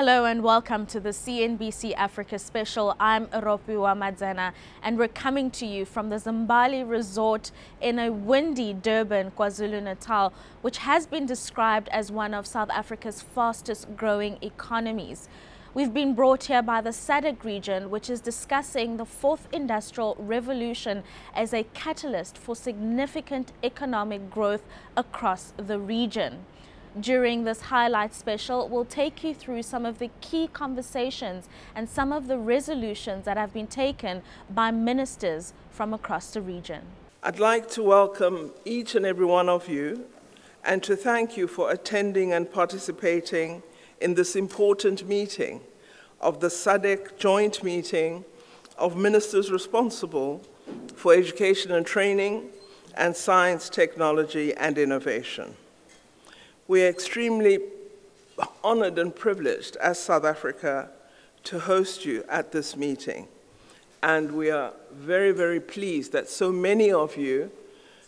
Hello and welcome to the CNBC Africa special. I'm Ropiwa Madzana and we're coming to you from the Zimbali Resort in a windy Durban, KwaZulu-Natal, which has been described as one of South Africa's fastest growing economies. We've been brought here by the SADC region, which is discussing the fourth industrial revolution as a catalyst for significant economic growth across the region. During this highlight special, we'll take you through some of the key conversations and some of the resolutions that have been taken by ministers from across the region. I'd like to welcome each and every one of you and to thank you for attending and participating in this important meeting of the SADC joint meeting of ministers responsible for education and training and science, technology and innovation. We are extremely honored and privileged as South Africa to host you at this meeting. And we are very, very pleased that so many of you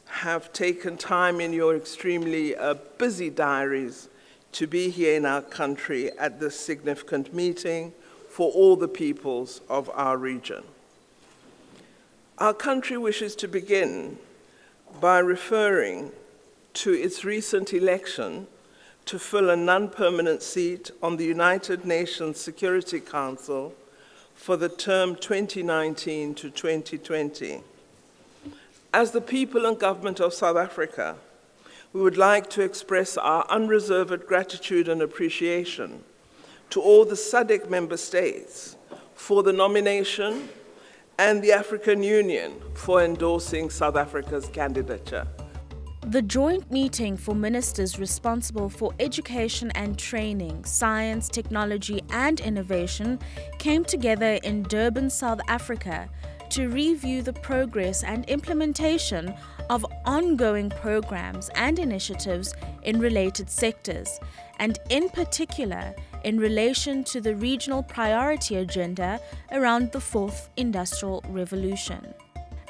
have taken time in your extremely busy diaries to be here in our country at this significant meeting for all the peoples of our region. Our country wishes to begin by referring to its recent election to fill a non-permanent seat on the United Nations Security Council for the term 2019 to 2020. As the people and government of South Africa, we would like to express our unreserved gratitude and appreciation to all the SADC member states for the nomination and the African Union for endorsing South Africa's candidature. The joint meeting for ministers responsible for education and training, science, technology and innovation came together in Durban, South Africa, to review the progress and implementation of ongoing programs and initiatives in related sectors, and in particular in relation to the regional priority agenda around the fourth industrial revolution.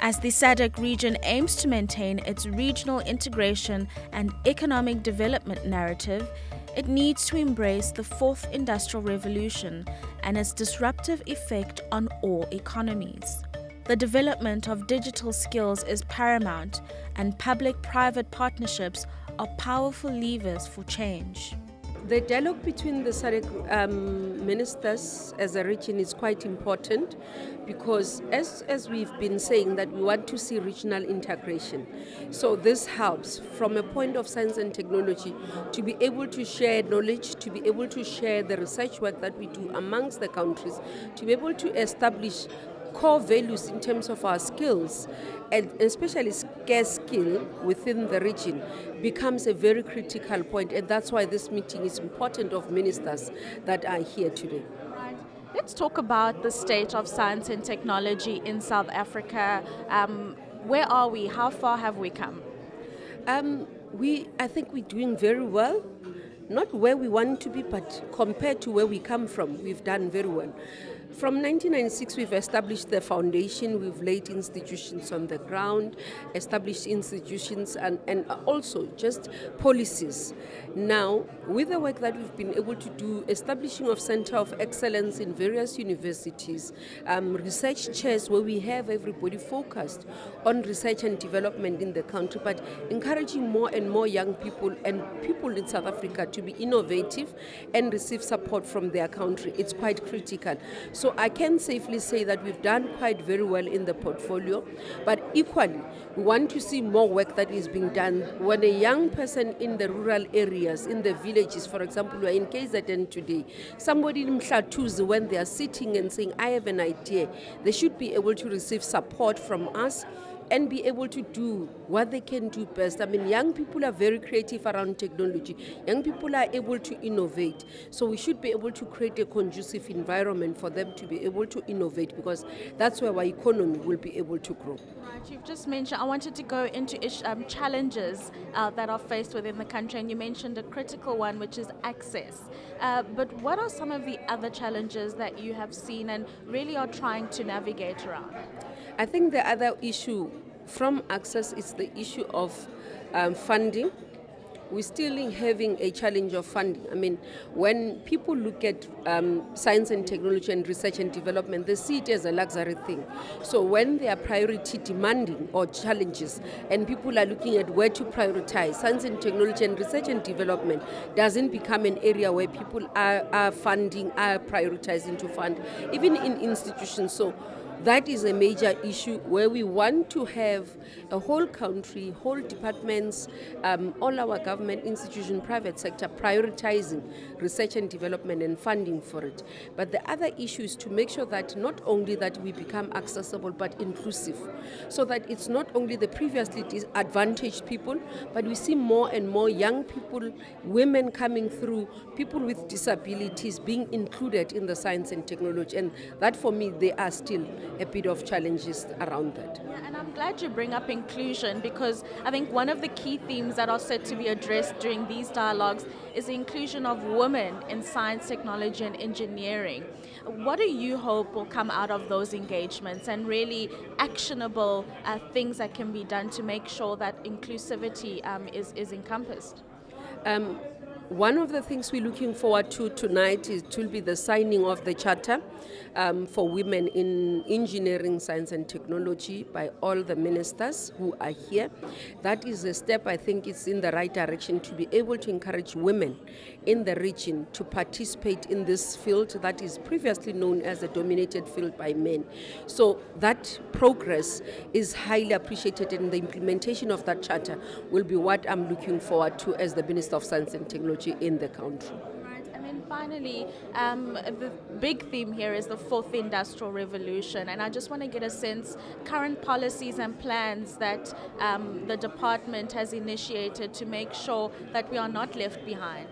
As the SADC region aims to maintain its regional integration and economic development narrative, it needs to embrace the fourth industrial revolution and its disruptive effect on all economies. The development of digital skills is paramount, and public-private partnerships are powerful levers for change. The dialogue between the SADC ministers as a region is quite important because, as we've been saying, that we want to see regional integration. So this helps from a point of science and technology to be able to share knowledge, to be able to share the research work that we do amongst the countries, to be able to establish core values in terms of our skills, and especially scarce skill within the region, becomes a very critical point, and that's why this meeting is important of ministers that are here today. Right. Let's talk about the state of science and technology in South Africa. Where are we? How far have we come? I think we're doing very well. Not where we want to be, but compared to where we come from, we've done very well. From 1996, we've established the foundation, we've laid institutions on the ground, established institutions and also just policies. Now, with the work that we've been able to do, establishing of Center of Excellence in various universities, research chairs where we have everybody focused on research and development in the country, but encouraging more and more young people and people in South Africa to be innovative and receive support from their country. It's quite critical. So I can safely say that we've done quite very well in the portfolio, but equally we want to see more work that is being done. When a young person in the rural areas, in the villages, for example, we're in KZN today, somebody in Mhlatuzi, when they are sitting and saying, I have an idea, they should be able to receive support from us and be able to do what they can do best. I mean, young people are very creative around technology. Young people are able to innovate. So we should be able to create a conducive environment for them to be able to innovate, because that's where our economy will be able to grow. Right, you've just mentioned, I wanted to go into challenges that are faced within the country, and you mentioned a critical one, which is access. But what are some of the other challenges that you have seen and really are trying to navigate around? I think the other issue from access is the issue of funding, we're still having a challenge of funding. I mean, when people look at science and technology and research and development, they see it as a luxury thing. So when there are priority demanding or challenges and people are looking at where to prioritize, science and technology and research and development doesn't become an area where people are prioritizing to fund, even in institutions. So that is a major issue where we want to have a whole country, whole departments, all our government institutions, private sector prioritizing research and development and funding for it. But the other issue is to make sure that not only that we become accessible but inclusive, so that it's not only the previously disadvantaged people, but we see more and more young people, women coming through, people with disabilities being included in the science and technology. And that for me, they are still a bit of challenges around that. Yeah, and I'm glad you bring up inclusion, because I think one of the key themes that are set to be addressed during these dialogues is the inclusion of women in science, technology and engineering. What do you hope will come out of those engagements, and really actionable things that can be done to make sure that inclusivity is encompassed? One of the things we're looking forward to tonight is to be the signing of the Charter for Women in Engineering, Science and Technology by all the ministers who are here. That is a step, I think it's in the right direction, to be able to encourage women in the region to participate in this field that is previously known as a dominated field by men. So that progress is highly appreciated, and the implementation of that Charter will be what I'm looking forward to as the Minister of Science and Technology in the country. Right. And then finally, the big theme here is the fourth industrial revolution, and I just want to get a sense, current policies and plans that the department has initiated to make sure that we are not left behind.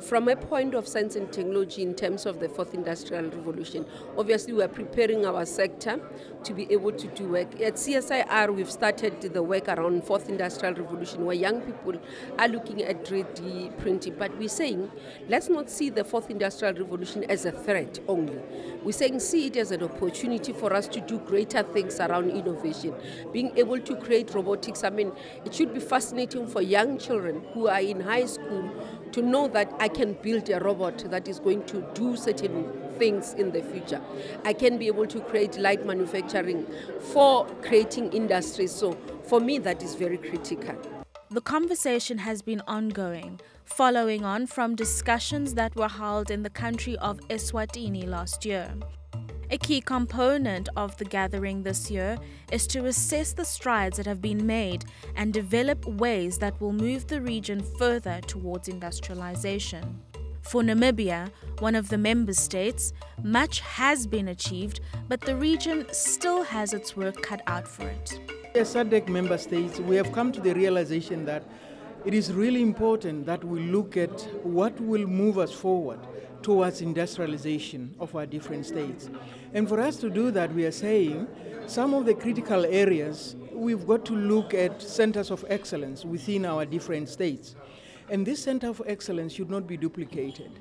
From a point of science and technology in terms of the fourth industrial revolution, obviously we are preparing our sector to be able to do work. At CSIR, we've started the work around fourth industrial revolution, where young people are looking at 3D printing. But we're saying, let's not see the fourth industrial revolution as a threat only. We're saying, see it as an opportunity for us to do greater things around innovation, being able to create robotics. I mean, it should be fascinating for young children who are in high school to know that I can build a robot that is going to do certain things in the future. I can be able to create light manufacturing for creating industries. So for me, that is very critical. The conversation has been ongoing, following on from discussions that were held in the country of Eswatini last year. A key component of the gathering this year is to assess the strides that have been made and develop ways that will move the region further towards industrialization. For Namibia, one of the member states, much has been achieved, but the region still has its work cut out for it. As SADC member states, we have come to the realization that it is really important that we look at what will move us forward towards industrialization of our different states. And for us to do that, we are saying some of the critical areas, we've got to look at centers of excellence within our different states. And this center of excellence should not be duplicated.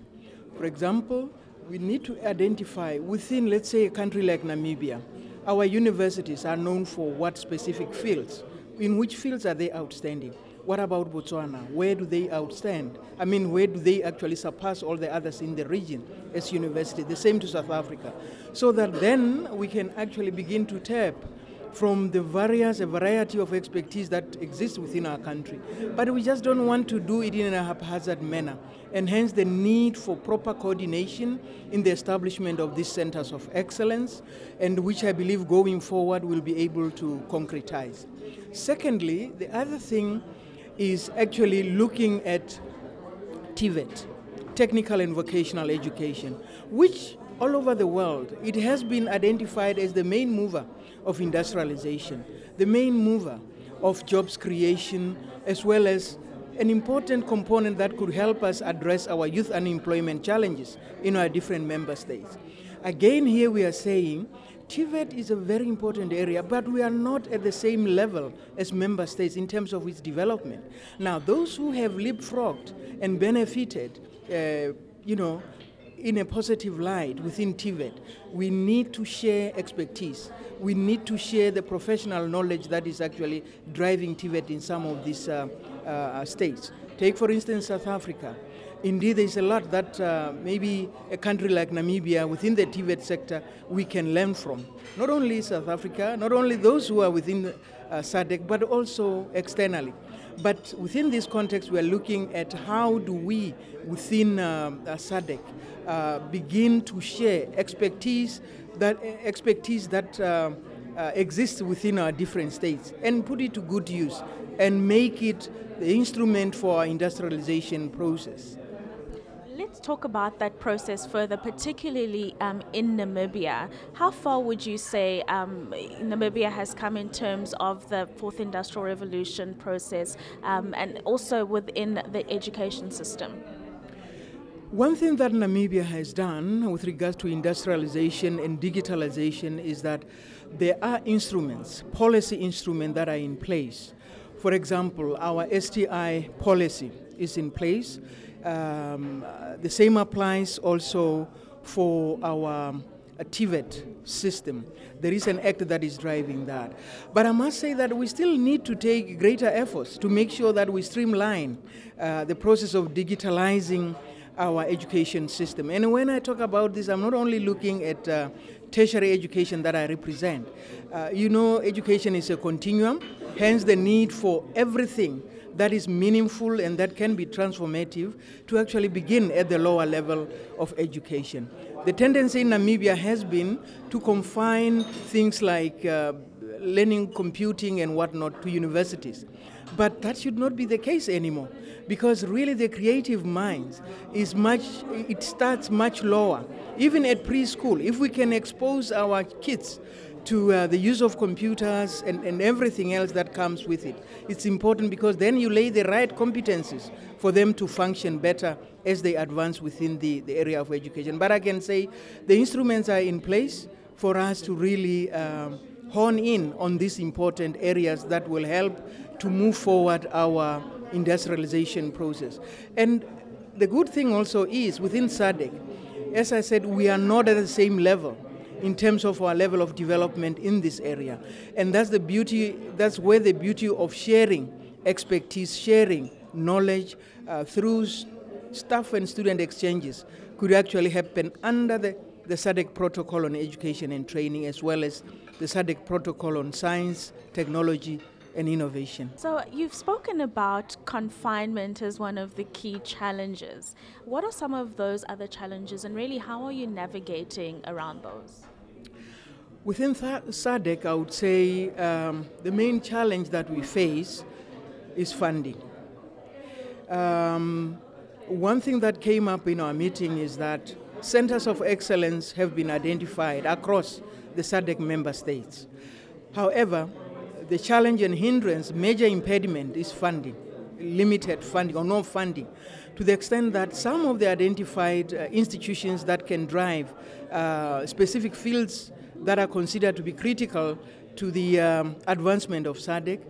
For example, we need to identify within, let's say, a country like Namibia, our universities are known for what specific fields? In which fields are they outstanding? What about Botswana? Where do they outstand? I mean, where do they actually surpass all the others in the region as university? The same to South Africa. So that then we can actually begin to tap from the variety of expertise that exists within our country. But we just don't want to do it in a haphazard manner, and hence the need for proper coordination in the establishment of these centers of excellence, and which I believe going forward will be able to concretize. Secondly, the other thing is actually looking at TVET, Technical and Vocational Education, which all over the world, it has been identified as the main mover of industrialization, the main mover of jobs creation, as well as an important component that could help us address our youth unemployment challenges in our different member states. Again, here we are saying TVET is a very important area, but we are not at the same level as member states in terms of its development. Now, those who have leapfrogged and benefited, in a positive light within TVET. We need to share expertise. We need to share the professional knowledge that is actually driving TVET in some of these states. Take, for instance, South Africa. Indeed, there's a lot that maybe a country like Namibia within the TVET sector we can learn from. Not only South Africa, not only those who are within the, SADC, but also externally. But within this context, we are looking at how do we, within SADC, begin to share expertise that exists within our different states and put it to good use and make it the instrument for our industrialization process. Let's talk about that process further, particularly in Namibia. How far would you say Namibia has come in terms of the Fourth Industrial Revolution process and also within the education system? One thing that Namibia has done with regards to industrialization and digitalization is that there are instruments, policy instruments that are in place. For example, our STI policy is in place. The same applies also for our TVET system. There is an act that is driving that. But I must say that we still need to take greater efforts to make sure that we streamline the process of digitalizing our education system. And when I talk about this, I'm not only looking at tertiary education that I represent. You know, education is a continuum, hence the need for everything that is meaningful and that can be transformative to actually begin at the lower level of education. The tendency in Namibia has been to confine things like learning, computing and whatnot to universities. But that should not be the case anymore, because really the creative minds starts much lower. Even at preschool, if we can expose our kids to the use of computers and everything else that comes with it. It's important because then you lay the right competencies for them to function better as they advance within the area of education. But I can say the instruments are in place for us to really hone in on these important areas that will help to move forward our industrialization process. And the good thing also is within SADC, as I said, we are not at the same level in terms of our level of development in this area. And that's the beauty, that's where the beauty of sharing expertise, sharing knowledge through staff and student exchanges could actually happen under the SADC protocol on education and training, as well as the SADC protocol on science, technology, and innovation. So you've spoken about confinement as one of the key challenges. What are some of those other challenges, and really how are you navigating around those? Within SADC, I would say the main challenge that we face is funding. One thing that came up in our meeting is that centers of excellence have been identified across the SADC member states. However, the challenge and hindrance, major impediment, is funding, limited funding or no funding, to the extent that some of the identified institutions that can drive specific fields that are considered to be critical to the advancement of SADC,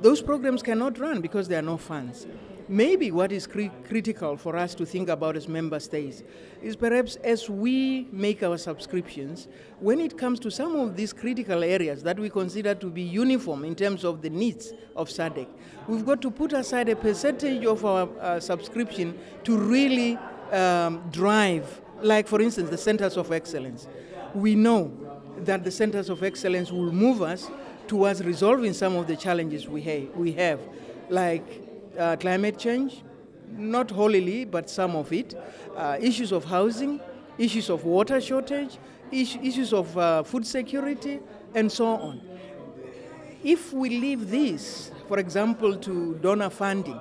those programs cannot run because there are no funds. Maybe what is critical for us to think about as member states is perhaps as we make our subscriptions, when it comes to some of these critical areas that we consider to be uniform in terms of the needs of SADC, we've got to put aside a percentage of our subscription to really drive, like for instance, the centers of excellence. We know that the centers of excellence will move us towards resolving some of the challenges we have, like climate change, not wholly, but some of it, issues of housing, issues of water shortage, issues of food security, and so on. If we leave this, for example, to donor funding,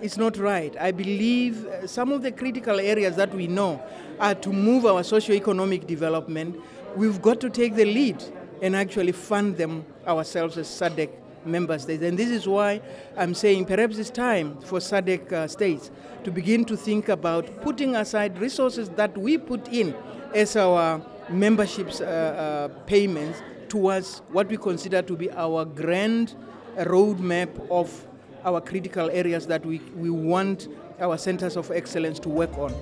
it's not right. I believe some of the critical areas that we know are to move our socio-economic development. We've got to take the lead and actually fund them ourselves as SADC member states. And this is why I'm saying perhaps it's time for SADC states to begin to think about putting aside resources that we put in as our memberships payments towards what we consider to be our grand roadmap of our critical areas that we want our centers of excellence to work on.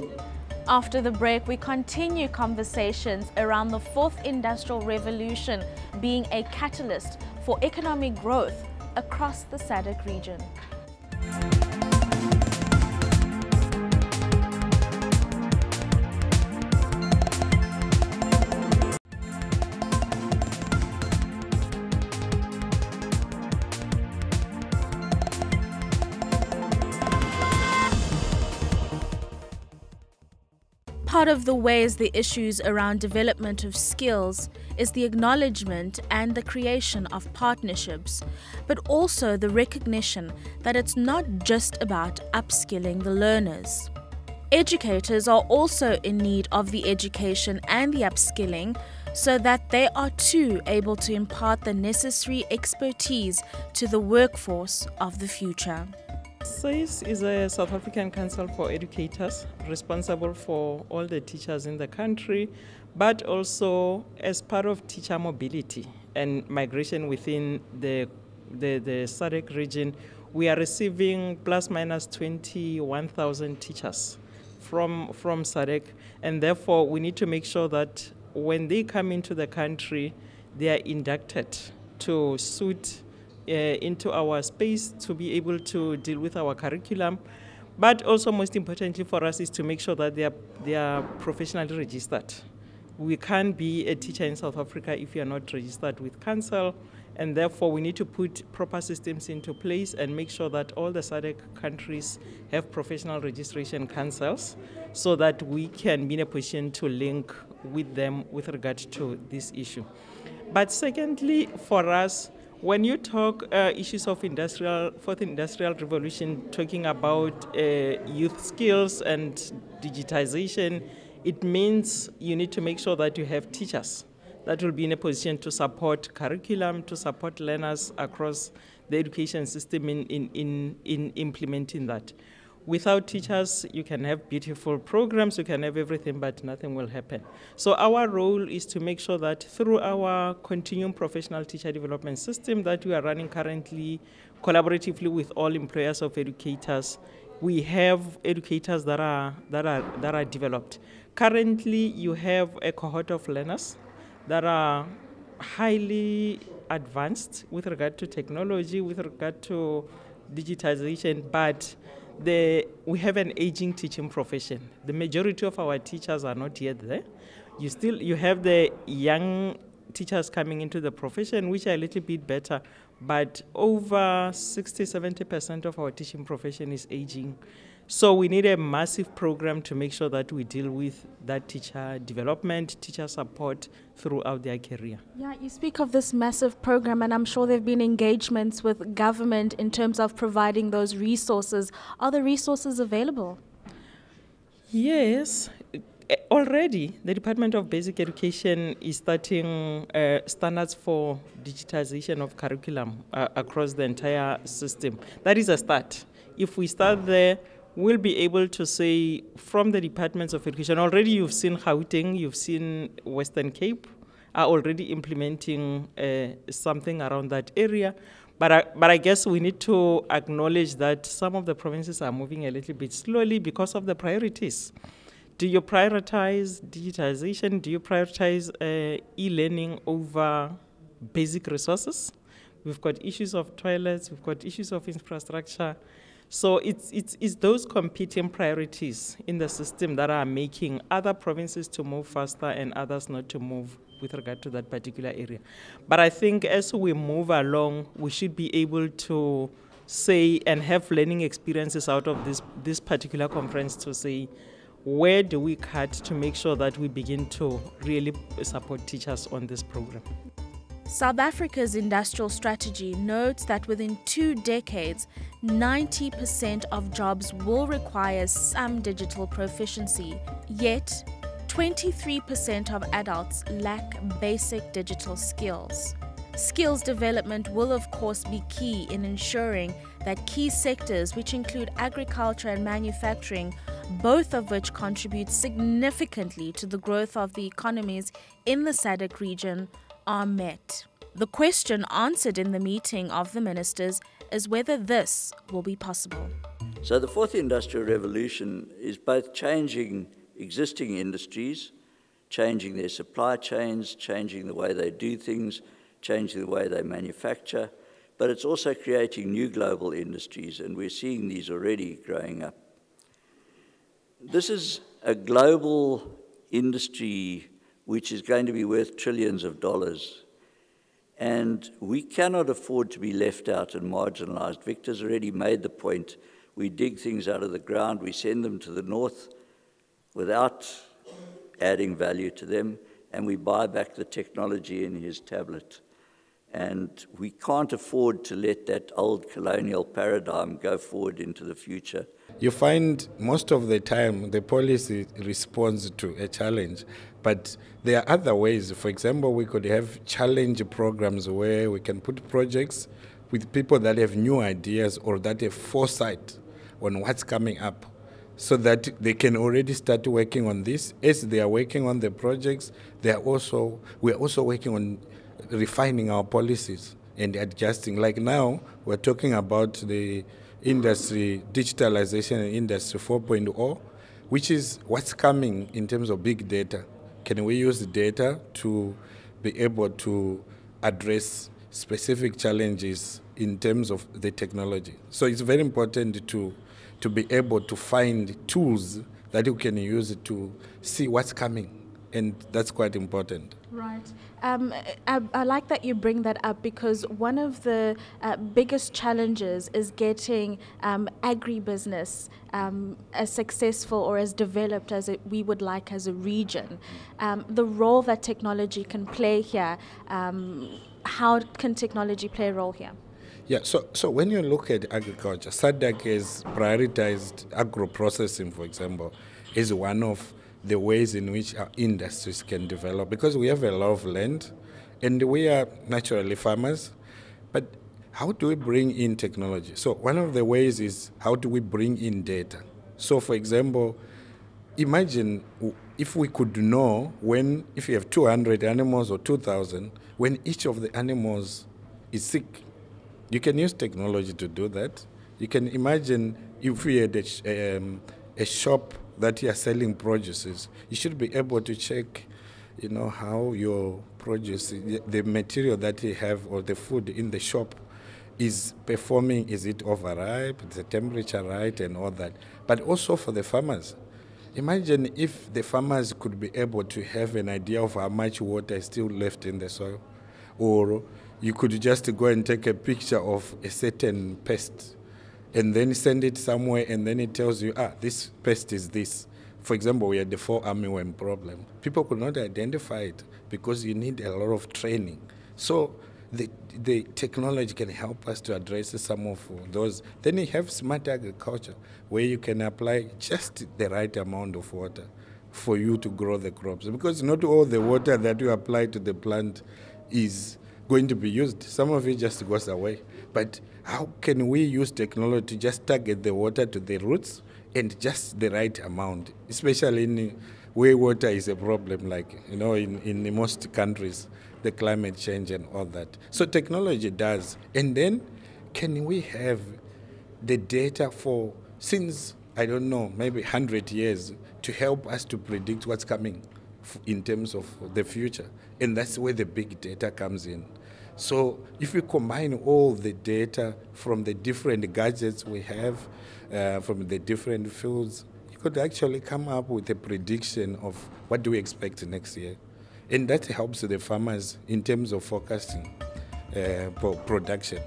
After the break, we continue conversations around the fourth industrial revolution being a catalyst for economic growth across the SADC region. Part of the ways the issues around development of skills is the acknowledgement and the creation of partnerships, but also the recognition that it's not just about upskilling the learners. Educators are also in need of the education and the upskilling so that they are too able to impart the necessary expertise to the workforce of the future. SACE is a South African Council for Educators, responsible for all the teachers in the country, but also as part of teacher mobility and migration within the SADC region. We are receiving plus minus 21,000 teachers from SADC, and therefore we need to make sure that when they come into the country, they are inducted to suit into our space to be able to deal with our curriculum, but also most importantly for us is to make sure that they are professionally registered. We can't be a teacher in South Africa if you are not registered with council, and therefore we need to put proper systems into place and make sure that all the SADC countries have professional registration councils so that we can be in a position to link with them with regard to this issue. But secondly, for us, when you talk issues of fourth industrial revolution, talking about youth skills and digitization, it means you need to make sure that you have teachers that will be in a position to support curriculum, to support learners across the education system in implementing that. Without teachers, you can have beautiful programs, you can have everything, but nothing will happen. So our role is to make sure that through our continuing professional teacher development system that we are running currently, collaboratively with all employers of educators, we have educators that are developed. Currently, you have a cohort of learners that are highly advanced with regard to technology, with regard to digitization, but we have an aging teaching profession. The majority of our teachers are not yet there. You have the young teachers coming into the profession, which are a little bit better, but over 60–70% of our teaching profession is aging. So we need a massive program to make sure that we deal with that teacher development, teacher support throughout their career. Yeah, you speak of this massive program, and I'm sure there have been engagements with government in terms of providing those resources. Are the resources available? Yes. Already, the Department of Basic Education is starting standards for digitization of curriculum across the entire system. That is a start. If we start there, we'll be able to say from the departments of education, already you've seen Gauteng, you've seen Western Cape, are already implementing something around that area. But I guess we need to acknowledge that some of the provinces are moving a little bit slowly because of the priorities. Do you prioritize digitization? Do you prioritize e-learning over basic resources? We've got issues of toilets, we've got issues of infrastructure. So it's those competing priorities in the system that are making other provinces to move faster and others not to move with regard to that particular area. But I think as we move along, we should be able to say and have learning experiences out of this particular conference to say, where do we cut to make sure that we begin to really support teachers on this program? South Africa's industrial strategy notes that within 2 decades, 90% of jobs will require some digital proficiency. Yet, 23% of adults lack basic digital skills. Skills development will of course be key in ensuring that key sectors, which include agriculture and manufacturing, both of which contribute significantly to the growth of the economies in the SADC region, are met. The question answered in the meeting of the ministers is whether this will be possible. So the fourth industrial revolution is both changing existing industries, changing their supply chains, changing the way they do things, changing the way they manufacture, but it's also creating new global industries, and we're seeing these already growing up. This is a global industry which is going to be worth trillions of dollars, and we cannot afford to be left out and marginalized. Victor's already made the point. We dig things out of the ground, we send them to the north without adding value to them, and we buy back the technology in his tablet. And we can't afford to let that old colonial paradigm go forward into the future. You find most of the time the policy responds to a challenge, but there are other ways. For example, we could have challenge programs where we can put projects with people that have new ideas or that have foresight on what's coming up, so that they can already start working on this. As they are working on the projects, we're also working on refining our policies and adjusting. Like now, we're talking about the industry, digitalization and industry 4.0, which is what's coming in terms of big data. Can we use data to be able to address specific challenges in terms of the technology? So it's very important to be able to find tools that you can use to see what's coming. And that's quite important. Right. I like that you bring that up, because one of the biggest challenges is getting agribusiness as successful or as developed as we would like as a region. The role that technology can play here, how can technology play a role here? Yeah, so when you look at agriculture, SADC has prioritized agro-processing, for example, is one of the ways in which our industries can develop, because we have a lot of land and we are naturally farmers, but how do we bring in technology? So one of the ways is how do we bring in data? So for example, imagine if we could know if you have 200 animals or 2,000, when each of the animals is sick, you can use technology to do that. You can imagine if we had a shop that you are selling produces, you should be able to check, you know, how your produce, the material that you have or the food in the shop is performing. Is it overripe? Is the temperature right and all that? But also for the farmers. Imagine if the farmers could be able to have an idea of how much water is still left in the soil. Or you could just go and take a picture of a certain pest and then send it somewhere, and then it tells you, this pest is this. For example, we had the 4 armyworm problem. People could not identify it because you need a lot of training. So the technology can help us to address some of those. Then you have smart agriculture, where you can apply just the right amount of water for you to grow the crops. Because not all the water that you apply to the plant is going to be used. Some of it just goes away. But how can we use technology to just target the water to the roots and just the right amount, especially in where water is a problem, like, you know, in most countries, the climate change and all that. So technology does. And then can we have the data for, since, I don't know, maybe 100 years to help us to predict what's coming in terms of the future? And that's where the big data comes in. So if we combine all the data from the different gadgets we have, from the different fields, you could actually come up with a prediction of what do we expect next year. And that helps the farmers in terms of forecasting production.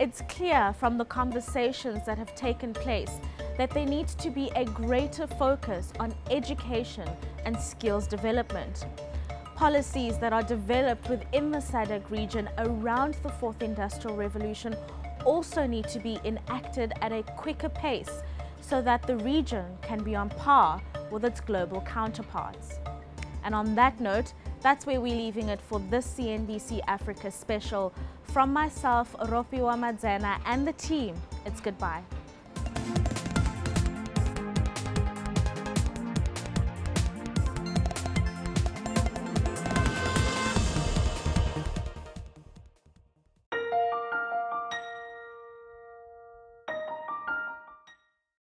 It's clear from the conversations that have taken place that there needs to be a greater focus on education and skills development. Policies that are developed within the SADC region around the 4th Industrial Revolution also need to be enacted at a quicker pace so that the region can be on par with its global counterparts. And on that note, that's where we're leaving it for this CNBC Africa special. From myself, Ropiwa Madzana, and the team, it's goodbye.